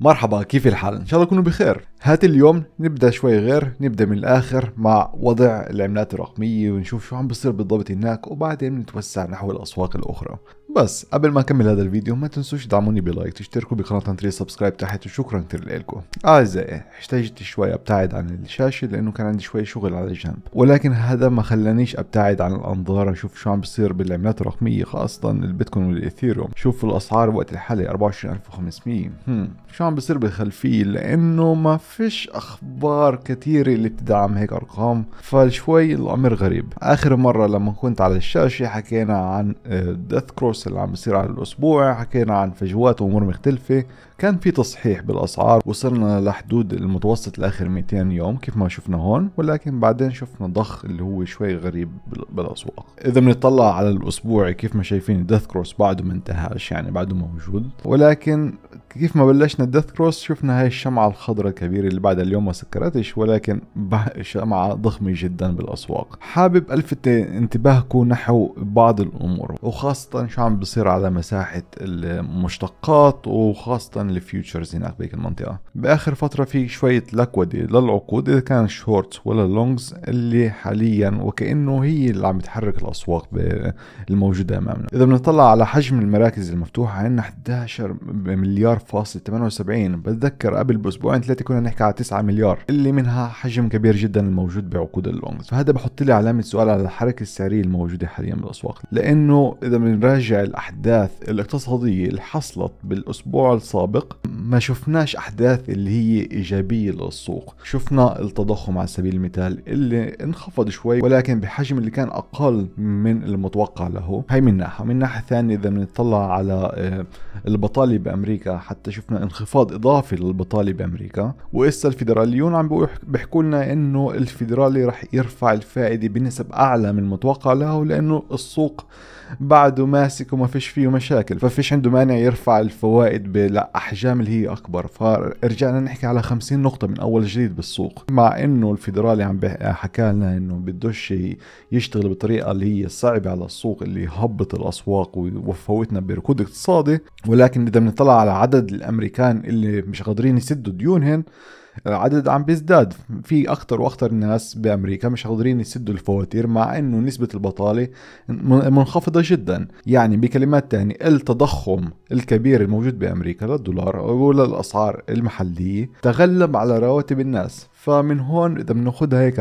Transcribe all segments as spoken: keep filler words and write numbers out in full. مرحبا، كيف الحال؟ ان شاء الله تكونوا بخير. هات اليوم نبدا شوي غير، نبدا من الاخر مع وضع العملات الرقميه ونشوف شو عم بصير بالضبط هناك، وبعدين نتوسع نحو الاسواق الاخرى. بس قبل ما اكمل هذا الفيديو ما تنسوش تدعموني بلايك، تشتركوا بقناه تنتري، سبسكرايب تحت، وشكرا كثير لكم. اعزائي احتجت شوي ابتعد عن الشاشه لانه كان عندي شوي شغل على جنب، ولكن هذا ما خلانيش ابتعد عن الانظار اشوف شو عم بصير بالعملات الرقميه، خاصه البيتكوين والايثيريوم. شوفوا الاسعار وقت الحالي أربعة وعشرين ألف وخمسمية. هم شو عم بصير بالخلفيه، لانه ما فيش اخبار كثيره اللي بتدعم هيك ارقام، فشوي الامر غريب. اخر مره لما كنت على الشاشه حكينا عن ديث كروس اللي عم بيصير على الاسبوع، حكينا عن فجوات وامور مختلفه، كان في تصحيح بالاسعار، وصلنا لحدود المتوسط لاخر مئتين يوم كيف ما شفنا هون، ولكن بعدين شفنا ضخ اللي هو شوي غريب بالاسواق. اذا بنطلع على الاسبوع كيف ما شايفين الديث كروس بعده ما انتهاش، يعني بعده موجود، ولكن كيف ما بلشنا الديث كروس شفنا هاي الشمعه الخضراء الكبيره اللي بعد اليوم ما سكرتش، ولكن شمعه ضخمه جدا بالاسواق. حابب الفت انتباهكم نحو بعض الامور، وخاصه شو عم بصير على مساحه المشتقات، وخاصه الفيوتشرز هناك بهيك المنطقه. باخر فتره في شويه لكوده للعقود، اذا كان شورتس ولا لونجز، اللي حاليا وكانه هي اللي عم تحرك الاسواق الموجوده امامنا. اذا بنطلع على حجم المراكز المفتوحه عندنا إحدى عشر مليار فاصل ثمانية وسبعين، بتذكر قبل باسبوعين ثلاثه كنا نحكي على تسعة مليار، اللي منها حجم كبير جدا الموجود بعقود اللونجز. فهذا بحط لي علامه سؤال على الحركه السعريه الموجوده حاليا بالاسواق، لانه اذا بنراجع الاحداث الاقتصاديه اللي حصلت بالاسبوع السابق ما شفناش احداث اللي هي ايجابيه للسوق. شفنا التضخم على سبيل المثال اللي انخفض شوي، ولكن بحجم اللي كان اقل من المتوقع له، هي من ناحيه. من ناحيه ثانيه اذا بنطلع على البطاله بامريكا، حتى شفنا انخفاض اضافي للبطاله بامريكا، وإسا الفيدراليون عم بيحكوا لنا انه الفيدرالي رح يرفع الفائده بنسب اعلى من المتوقع له، لانه السوق بعده ماسك وما فيش فيه مشاكل، ففيش عنده مانع يرفع الفوائد بالاحجام اللي هي اكبر. فرجعنا نحكي على خمسين نقطه من اول جديد بالسوق، مع انه الفيدرالي عم حكى لنا انه بدوش يشتغل بالطريقه اللي هي الصعبه على السوق اللي هبط الاسواق وفوتنا بركود اقتصادي. ولكن اذا بنطلع على عدد الامريكان اللي مش قادرين يسدوا ديونهن، العدد عم بيزداد، في اكثر واكثر ناس بامريكا مش قادرين يسدوا الفواتير، مع انه نسبه البطاله منخفضه جدا. يعني بكلمات ثانيه التضخم الكبير الموجود بامريكا للدولار وللاسعار المحليه تغلب على رواتب الناس. فمن هون اذا بناخذها هيك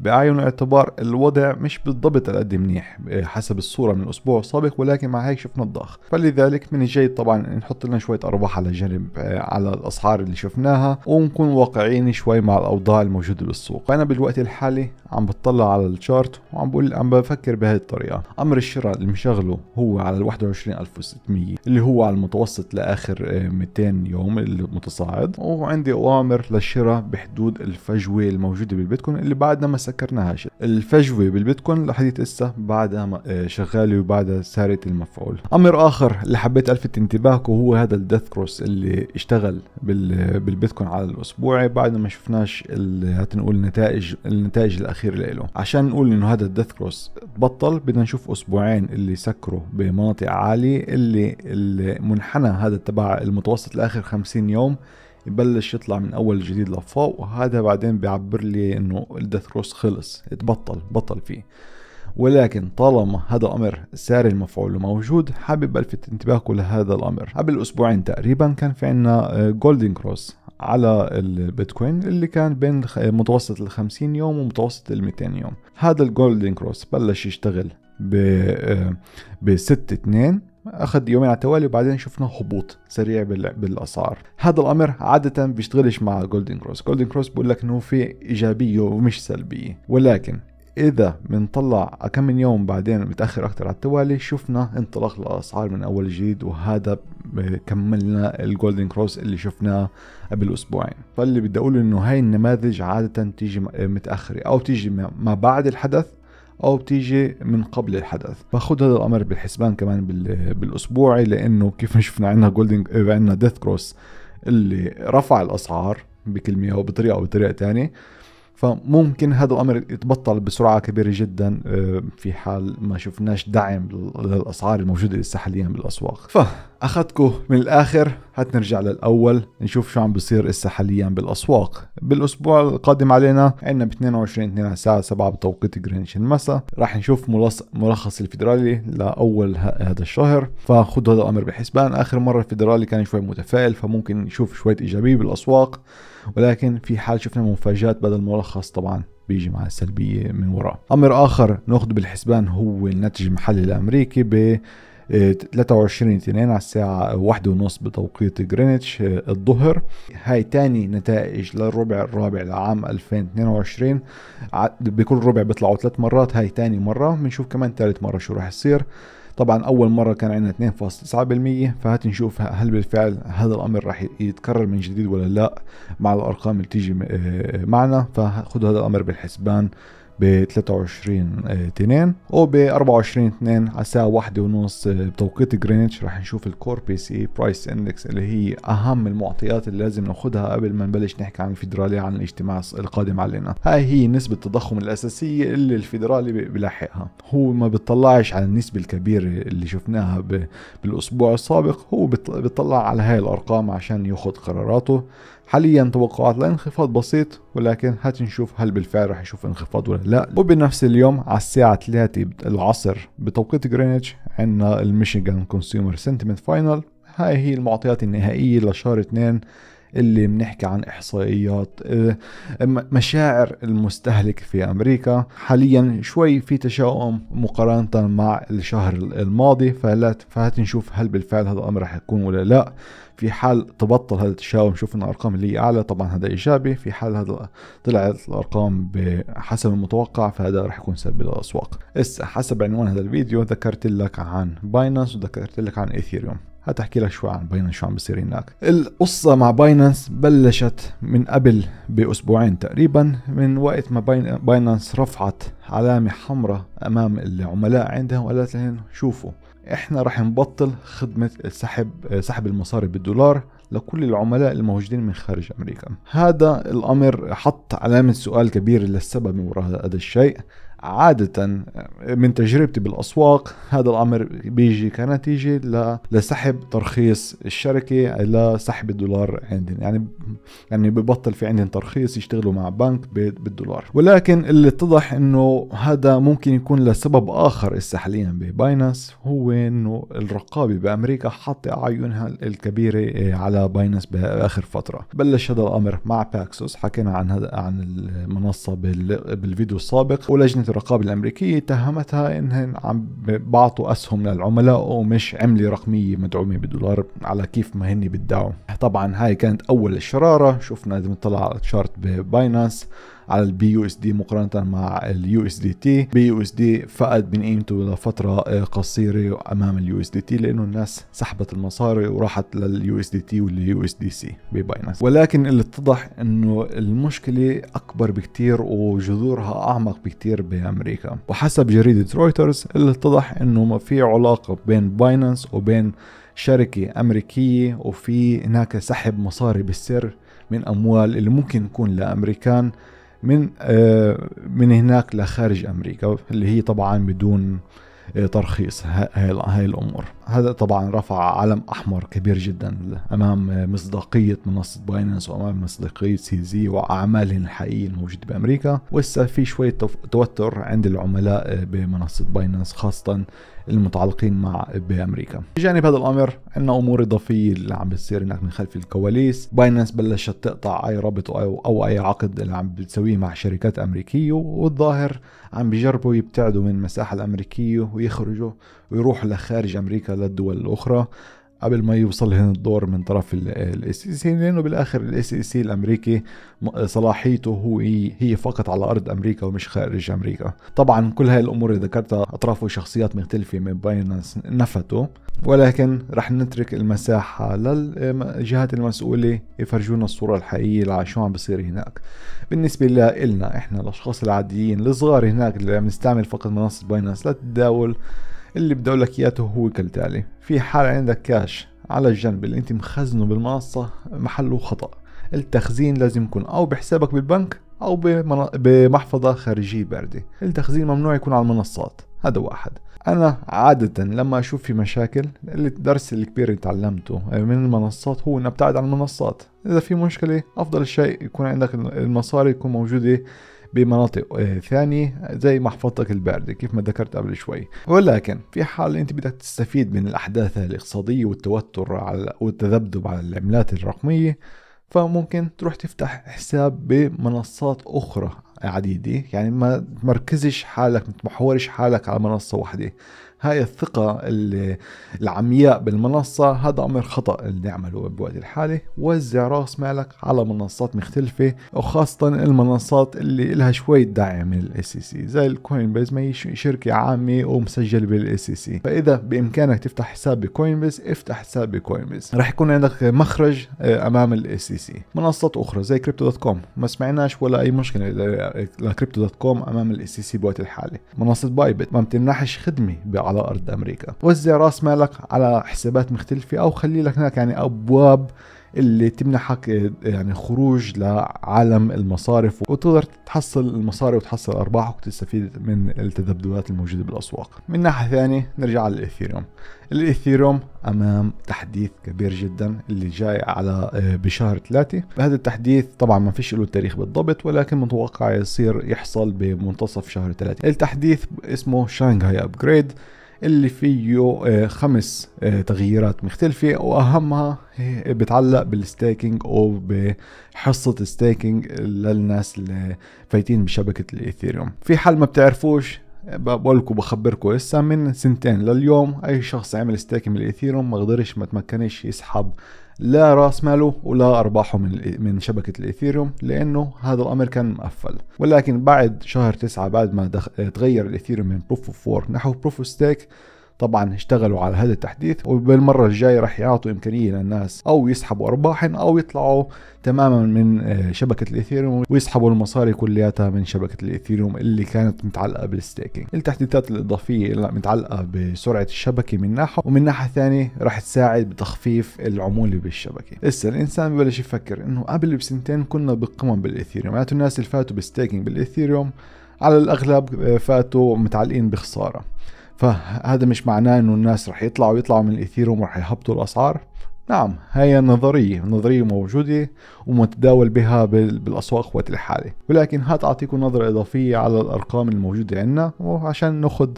بعين الاعتبار الوضع مش بالضبط قد منيح حسب الصوره من الاسبوع السابق، ولكن مع هيك شفنا الضخ. فلذلك من الجيد طبعا نحط لنا شويه ارباح على جنب على الاسعار اللي شفناها، ونكون واقعيين شوي مع الاوضاع الموجوده بالسوق. فانا بالوقت الحالي عم بطلع على الشارت وعم بقول عم بفكر بهي الطريقه. امر الشراء اللي مشغله هو على واحد وعشرين ألف وستمية اللي هو على المتوسط لاخر مئتين يوم المتصاعد، وعندي اوامر للشراء بحدود الفجوه الموجوده بالبيتكوين اللي بعدنا ما سكرناهاش. الفجوه بالبيتكوين لحد هسه بعدها شغاله وبعدها ساريه المفعول. امر اخر اللي حبيت الفت انتباهكم هو هذا الديث كروس اللي اشتغل بالبيتكوين على الاسبوع بعد ما شفناش هتنقول نتائج النتائج الاخير له. عشان نقول انه هذا الديث كروس بطل بدنا نشوف اسبوعين اللي سكروا بمناطق عاليه، اللي المنحنى هذا تبع المتوسط لاخر خمسين يوم يبلش يطلع من اول جديد لفوق، وهذا بعدين بيعبر لي انه الديث كروس خلص، اتبطل بطل فيه. ولكن طالما هذا امر ساري المفعول موجود، حابب الفت انتباهكم لهذا الامر. قبل اسبوعين تقريبا كان في عندنا جولدن كروس على البيتكوين اللي كان بين متوسط ال خمسين يوم ومتوسط ال مئتين يوم. هذا الجولدن كروس بلش يشتغل ب ستة اثنين، اخذ يومين على التوالي، وبعدين شفنا هبوط سريع بالاسعار. هذا الامر عاده بيشتغلش مع جولدن كروس. جولدن كروس بقول لك انه في ايجابيه ومش سلبيه، ولكن اذا بنطلع كم من يوم بعدين متاخر اكثر على التوالي شفنا انطلاق الاسعار من اول جديد، وهذا كملنا الجولدن كروس اللي شفناه قبل اسبوعين. فاللي بدي اقوله انه هاي النماذج عاده تيجي متاخره، او تيجي ما بعد الحدث، او بتيجي من قبل الحدث. باخذ هذا الامر بالحسبان كمان بالاسبوعي، لانه كيف ما شفنا عندنا جولدن عندنا ديث كروس اللي رفع الاسعار بكلمه او بطريقه او بطريقه ثانيه، فممكن هذا الامر يتبطل بسرعه كبيره جدا في حال ما شفناش دعم للاسعار الموجوده لسه حاليا بالاسواق. ف اخذكم من الاخر، هات نرجع للاول نشوف شو عم بصير هسه حاليا بالاسواق. بالاسبوع القادم علينا عندنا ب اثنين وعشرين اثنين الساعه سبعة بتوقيت جرينتش المساء راح نشوف ملخص الفيدرالي لاول هذا الشهر، فخذوا هذا الامر بالحسبان. اخر مره الفيدرالي كان شوي متفائل، فممكن نشوف شويه ايجابيه بالاسواق، ولكن في حال شفنا مفاجات بدل الملخص طبعا بيجي مع السلبيه من وراء. امر اخر ناخذ بالحسبان هو الناتج المحلي الامريكي ب ثلاثة وعشرين اثنين على الساعة واحدة ونص بتوقيت جرينتش الظهر. هاي تاني نتائج للربع الرابع لعام ألفين واثنين وعشرين، بكل ربع بيطلعوا ثلاث مرات، هاي تاني مرة، بنشوف كمان ثالث مرة شو راح يصير. طبعا أول مرة كان عندنا اثنين فاصلة تسعة بالمية، فهات نشوف هل بالفعل هذا الأمر راح يتكرر من جديد ولا لا مع الأرقام اللي تيجي معنا، فخذوا هذا الأمر بالحسبان ب ثلاثة وعشرين اثنين او ب أربعة وعشرين اثنين على الساعه واحدة ونص بتوقيت جرينتش راح نشوف الكور بي سي برايس اندكس اللي هي اهم المعطيات اللي لازم ناخذها قبل ما نبلش نحكي عن الفيدرالي عن الاجتماع القادم علينا. هاي هي نسبه التضخم الاساسيه اللي الفيدرالي بلاحقها، هو ما بيطلعش على النسبه الكبيره اللي شفناها بالاسبوع السابق، هو بيطلع على هاي الارقام عشان ياخذ قراراته. حاليا توقعات لانخفاض بسيط، ولكن هات نشوف هل بالفعل رح نشوف انخفاض ولا لا. وبنفس اليوم على الساعة ثلاثة العصر بتوقيت جرينتش عندنا الميشيغان كونسيومر سنتمنت فاينل، هاي هي المعطيات النهائية لشهر اثنين اللي بنحكي عن احصائيات مشاعر المستهلك في امريكا. حاليا شوي في تشاؤم مقارنة مع الشهر الماضي، فهات نشوف هل بالفعل هذا الامر رح يكون ولا لا. في حال تبطل هذا التشاؤم شفنا ارقام اللي هي اعلى طبعا هذا ايجابي، في حال هذا طلعت الارقام بحسب المتوقع فهذا راح يكون سلبي للاسواق. هسه حسب عنوان هذا الفيديو ذكرت لك عن باينانس وذكرت لك عن ايثريوم، هتحكي لك شوي عن باينانس شو عم بصير هناك. القصة مع باينانس بلشت من قبل باسبوعين تقريبا، من وقت ما باينانس رفعت علامة حمراء امام العملاء عندها وقالت لهم شوفوا احنا راح نبطل خدمة السحب سحب المصاري بالدولار لكل العملاء الموجودين من خارج امريكا. هذا الامر حط علامة سؤال كبير للسبب من وراء هذا الشيء. عادة من تجربتي بالأسواق هذا الأمر بيجي كنتيجة لسحب ترخيص الشركة لسحب الدولار عندهم، يعني يعني ببطل في عندهم ترخيص يشتغلوا مع بنك بالدولار، ولكن اللي اتضح إنه هذا ممكن يكون لسبب آخر هسه حاليا بباينانس، هو إنه الرقابة بأمريكا حاطة أعينها الكبيرة على باينانس بآخر فترة. بلش هذا الأمر مع باكسوس، حكينا عن هذا عن المنصة بالفيديو السابق، ولجنة الرقابة الأمريكية اتهمتها إنهم عم بعطوا أسهم للعملاء ومش عملة رقمية مدعومة بالدولار على كيف ما هن بيدعوا. طبعا هاي كانت أول الشرارة، شفنا إذا بنطلع على الشارت بباينانس على البي يو اس دي مقارنة مع اليو اس دي تي، بي يو اس دي فقد من قيمته لفترة قصيرة أمام اليو اس دي تي لأنه الناس سحبت المصاري وراحت لليو اس دي تي واليو اس دي سي بباينانس، ولكن اللي اتضح إنه المشكلة أكبر بكتير وجذورها أعمق بكتير بأمريكا. وحسب جريدة رويترز اللي اتضح إنه ما في علاقة بين باينانس وبين شركة أمريكية، وفي هناك سحب مصاري بالسر من أموال اللي ممكن يكون لأمريكان من آه من هناك لخارج امريكا اللي هي طبعا بدون آه ترخيص. هاي الامور هذا طبعا رفع علم احمر كبير جدا امام مصداقيه منصه باينانس وامام مصداقيه سي زي واعمالهم الحقيقيه الموجوده بامريكا. ولسه في شويه توتر عند العملاء بمنصه باينانس خاصه المتعلقين مع بامريكا. بجانب هذا الامر عندنا امور اضافيه اللي عم بتصير هناك من خلف الكواليس. باينانس بلشت تقطع اي رابط او, أو اي عقد اللي عم بتسويه مع شركات امريكيه، والظاهر عم بيجربوا يبتعدوا من المساحه الامريكيه ويخرجوا ويروحوا لخارج امريكا للدول الاخرى قبل ما يوصلهم الدور من طرف الاس اي سي، لانه بالاخر الاس اي سي الامريكي صلاحيته هو هي فقط على ارض امريكا ومش خارج امريكا. طبعا كل هاي الامور اللي ذكرتها اطرافه شخصيات مختلفه من باينانس نفتوا، ولكن رح نترك المساحه للجهات المسؤوله يفرجونا الصوره الحقيقيه لشو عم بصير هناك. بالنسبه لنا احنا الاشخاص العاديين الصغار هناك اللي عم نستعمل فقط منصه باينانس للتداول، اللي بدي لك اياه هو كالتالي: في حال عندك كاش على الجنب اللي انت مخزنه بالمنصه محله خطا، التخزين لازم يكون او بحسابك بالبنك أو بمحفظة خارجية باردة. التخزين ممنوع يكون على المنصات، هذا واحد. أنا عادة لما أشوف في مشاكل، الدرس الكبير اللي تعلمته من المنصات هو أن أبتعد عن المنصات. إذا في مشكلة أفضل شيء يكون عندك المصاري يكون موجودة بمناطق ثانية زي محفظتك الباردة كيف ما ذكرت قبل شوي. ولكن في حال أنت بدك تستفيد من الأحداث الاقتصادية والتوتر على والتذبذب على العملات الرقمية، فممكن تروح تفتح حساب بمنصات أخرى عديدة، يعني ما تمركزش حالك، ما تحورش حالك على منصة واحدة. هاي الثقة العمياء بالمنصة هذا أمر خطأ اللي نعمله بوقت الحالي. وزع راس مالك على منصات مختلفة، وخاصة المنصات اللي لها شوية دعم من ال إس إي سي زي الكوين بيز، ما هي شركة عامة ومسجل بال إس إي سي. فإذا بإمكانك تفتح حساب بكوين بيز افتح حساب بكوين بيز، راح يكون عندك مخرج أمام ال إس إي سي. منصات أخرى زي كريبتو دوت كوم ما سمعناش ولا أي مشكلة لكريبتو دوت كوم أمام ال إس إي سي بوقت الحالي. منصة بايبت ما بتمنحش خدمة على أرض أمريكا. وزع راس مالك على حسابات مختلفة، أو خلي لك هناك يعني أبواب اللي تمنحك يعني خروج لعالم المصارف، وتقدر تحصل المصاري وتحصل أرباحك وتستفيد من التذبذبات الموجودة بالأسواق. من ناحية ثانية نرجع على الإيثريوم. الإيثريوم أمام تحديث كبير جدا اللي جاي على بشهر ثلاثة. هذا التحديث طبعا ما فيش له تاريخ بالضبط، ولكن متوقع يصير يحصل بمنتصف شهر ثلاثة. التحديث اسمه شانغهاي أبجريد، اللي فيه خمس تغييرات مختلفة، وأهمها بتعلق بالستيكينج أو بحصة الستيكينج للناس اللي فايتين بشبكة الإيثريوم. في حال ما بتعرفوش بقولكم بخبركم، لسه من سنتين لليوم أي شخص عمل ستيكينج من الإيثريوم ما قدرش ما تمكنش يسحب لا راس ماله ولا أرباحه من من شبكة الإيثريوم، لأنه هذا الأمر كان مقفل. ولكن بعد شهر تسعة، بعد ما تغير الإيثريوم من بروف أوف وورك نحو بروف أوف ستيك، طبعا اشتغلوا على هذا التحديث، وبالمرة الجاي راح يعطوا إمكانية للناس أو يسحبوا أرباحهم أو يطلعوا تماما من شبكة الإيثريوم ويسحبوا المصاري كلياتها من شبكة الإيثريوم اللي كانت متعلقة بالستيكينج. التحديثات الإضافية اللي متعلقة بسرعة الشبكة من ناحية، ومن ناحية ثانية راح تساعد بتخفيف العمولة بالشبكة. لسه الإنسان ببلش يفكر إنه قبل بسنتين كنا بقمم بالإيثريوم، معناته الناس اللي فاتوا بالستيكينج بالإيثريوم على الأغلب فاتوا متعلقين بخسارة. فهذا مش معناه انه الناس رح يطلعوا يطلعوا من الإيثريوم ورح يهبطوا الاسعار. نعم، هي نظرية نظرية موجودة ومتداول بها بالاسواق وقت الحالي، ولكن هتعطيكم نظرة اضافية على الارقام الموجودة عندنا، وعشان ناخذ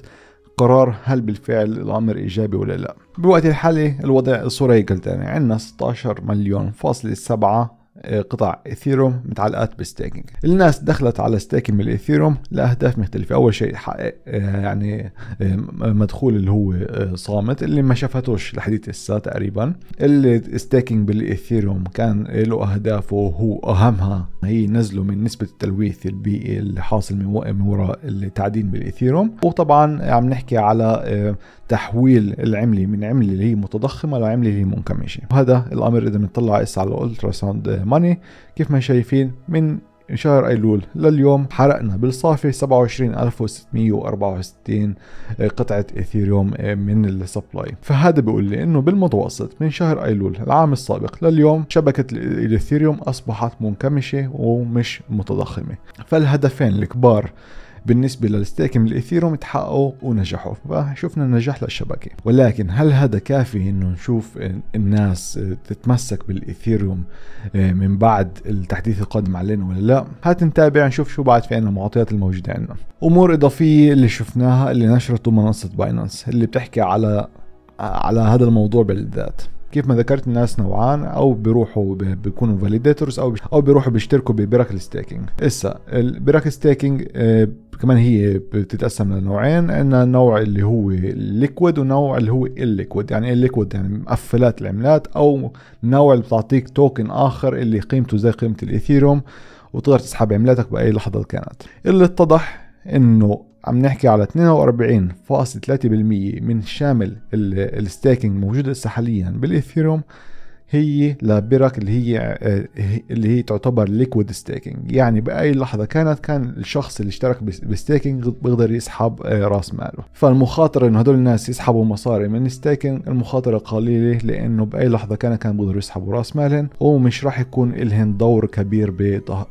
قرار هل بالفعل الامر ايجابي ولا لا. بوقت الحالي الوضع الصورة هي قلتاني، عندنا ستة عشر مليون فاصلة سبعة قطع إيثريوم متعلقات بالستيكينج. الناس دخلت على ستيكينج بالإيثريوم لأهداف مختلفة. أول شيء حقق يعني مدخول اللي هو صامت اللي ما شافتوش لحديت الساعة تقريبا. الستيكينج بالإيثريوم كان له أهدافه، وهو أهمها هي نزله من نسبة التلويث البيئي اللي حاصل من وراء التعدين بالإيثريوم. وطبعا عم نحكي على تحويل العملة من عملة اللي هي متضخمة لعملة اللي هي منكمشة. وهذا الأمر إذا بنطلع هسه على الألترا ساوند ماني كيف ما شايفين من شهر أيلول لليوم حرقنا بالصافي سبعة وعشرين ألف وستمية وأربعة وستين قطعة إيثريوم من السبلاي. فهذا بيقول لي إنه بالمتوسط من شهر أيلول العام السابق لليوم شبكة الإيثريوم أصبحت منكمشة ومش متضخمة. فالهدفين الكبار بالنسبة للستيكينج بالإيثريوم تحققوا ونجحوا، فشفنا النجاح للشبكة. ولكن هل هذا كافي انه نشوف الناس تتمسك بالإيثريوم من بعد التحديث القادم علينا ولا لا؟ هتنتابع نشوف شو بعد في عنا المعطيات الموجودة عندنا. امور اضافية اللي شفناها اللي نشرته منصة باينانس اللي بتحكي على على هذا الموضوع بالذات. كيف ما ذكرت الناس نوعان، او بيروحوا بيكونوا فاليديتورز او او بيروحوا بيشتركوا ببراكل ستيكينج. هسه البراكل ستيكينج آه كمان هي بتتقسم لنوعين، عندنا نوع اللي هو الليكويد ونوع اللي هو الليكويد. يعني الليكويد يعني مقفلات العملات، او نوع اللي بتعطيك توكن اخر اللي قيمته زي قيمه الايثيريوم وتقدر تسحب عملاتك باي لحظه كانت. اللي اتضح انه عم نحكي على اثنين وأربعين فاصلة ثلاثة بالمية من شامل الستيكينج موجود هسه حاليا بالإيثريوم هي لبرك اللي هي اللي هي تعتبر ليكويد ستيكينج، يعني باي لحظه كانت كان الشخص اللي اشترك بستيكينج بيقدر يسحب راس ماله. فالمخاطره انه هدول الناس يسحبوا مصاري من ستيكينج المخاطره قليله، لانه باي لحظه كان كان بيقدروا يسحبوا راس مالهم، ومش راح يكون الهن دور كبير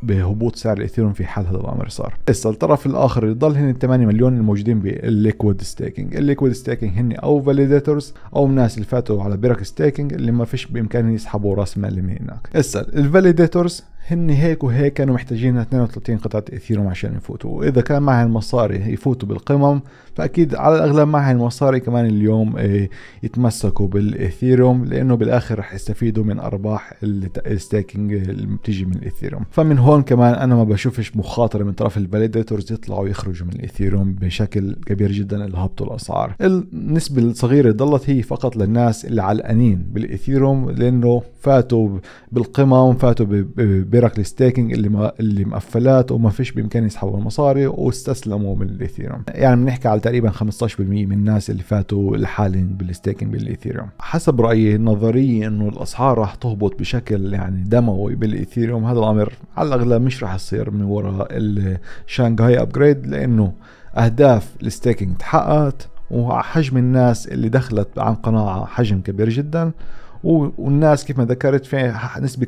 بهبوط سعر الايثيروم في حال هذا الامر صار. هسه الطرف الاخر اللي ضل هن ثمانية مليون الموجودين بالليكويد ستيكينج. الليكويد ستيكينج هن او فاليديتورز او الناس اللي فاتوا على برك ستيكينج اللي ما فيش بامكانهم يسحبوا راس مال من هناك. هسه الفاليديتورز هن هيك وهيك كانوا محتاجين اثنين وثلاثين قطعة ايثيروم عشان يفوتوا، واذا كان معهم المصاري يفوتوا بالقمم، فاكيد على الاغلب معهم المصاري كمان اليوم يتمسكوا بالايثيروم، لانه بالاخر رح يستفيدوا من ارباح الستيكينج اللي بتيجي من الايثيروم. فمن هون كمان انا ما بشوفش مخاطرة من طرف الفاليديتورز يطلعوا ويخرجوا من الايثيروم بشكل كبير جدا اللي هبطوا الاسعار. النسبة الصغيرة ضلت هي فقط للناس اللي علقانين بالايثيروم، لانه فاتوا بالقمم، فاتوا برك الستيكينج اللي ما اللي مقفلات وما فيش بامكان يسحبوا المصاري واستسلموا من الايثيروم. يعني بنحكي على تقريبا خمسة عشر بالمية من الناس اللي فاتوا لحالهم بالستيكينج بالايثيروم. حسب رايي النظري انه الاسعار راح تهبط بشكل يعني دموي بالايثيروم. هذا الامر على الاغلب مش راح يصير من وراء الشانغهاي ابجريد، لانه اهداف الستيكينج تحققت وحجم الناس اللي دخلت عن قناعه حجم كبير جدا، والناس كيف ما ذكرت في نسبة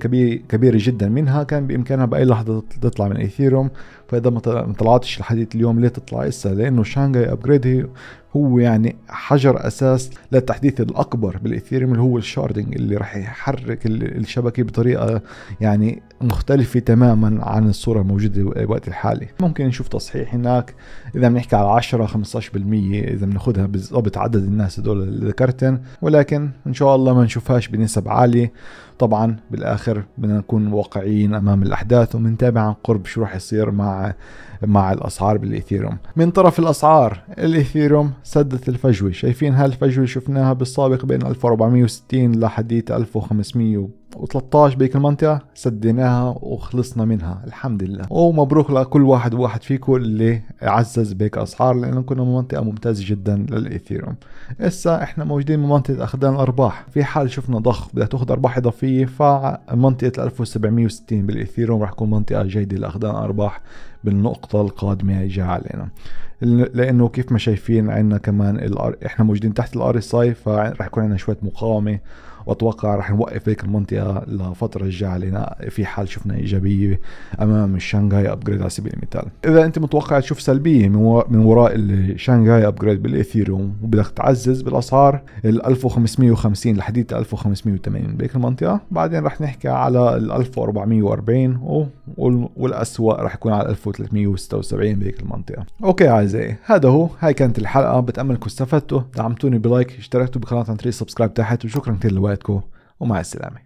كبيرة جدا منها كان بإمكانها بأي لحظة تطلع من إيثيروم. فإذا ما طلعتش لحديت اليوم ليه تطلع إسا؟ لأنه شانغهاي أبجريد هو يعني حجر أساس للتحديث الأكبر بالإيثيروم اللي هو الشاردنج، اللي راح يحرك الشبكة بطريقة يعني مختلفة تماما عن الصورة الموجودة بالوقت الحالي. ممكن نشوف تصحيح هناك إذا بنحكي على عشرة خمسة عشر بالمية إذا بناخدها بالضبط عدد الناس هدول اللي ذكرتن، ولكن إن شاء الله ما نشوفهاش بنسب عالية. طبعا بالآخر بدنا نكون واقعيين أمام الأحداث ومنتابع عن قرب شو راح يصير مع مع الأسعار بالإيثيروم. من طرف الأسعار الإيثيروم سدت الفجوة، شايفين هالفجوة شفناها بالسابق بين ألف وأربعمية وستين لحديت ألف وخمسمية وثلاثطعش بهيك المنطقة، سديناها وخلصنا منها الحمد لله. ومبروك لكل واحد وواحد فيكم اللي عزز بهيك أسعار، لأنه كنا بمنطقة ممتازة جدا للإيثيروم. هسا احنا موجودين بمنطقة أخذان الأرباح، في حال شفنا ضخ بدها تاخذ أرباح إضافية فمنطقة ألف وسبعمية وستين بالإيثيروم راح تكون منطقة جيدة لأخذان أرباح بالنقطة القادمة جاء علينا، لأنه كيف ما شايفين عندنا كمان الار... إحنا موجودين تحت الار اس اي، فرح يكون عندنا شوية مقاومة، وأتوقع رح نوقف هيك المنطقة لفترة الجاية علينا في حال شفنا إيجابية أمام الشانغهاي أبجريد على سبيل المثال. إذا أنت متوقع تشوف سلبية من وراء الشانغهاي أبجريد بالإيثيروم وبدك تعزز بالأسعار ال ألف وخمسمية وخمسين لحديت ألف وخمسمية وثمانين بهيك المنطقة، بعدين رح نحكي على ال ألف وأربعمية وأربعين والأسوأ رح يكون على ألف وثلاثمية وستة وسبعين بهيك المنطقة. أوكي أعزائي، هذا هو، هاي كانت الحلقة، بتأمل إنكم استفدتوا، دعمتوني بلايك، اشتركتوا بقناة عن طريق السبسكرايب تحت، وشكرا كثير لوقتكم ومع السلامة.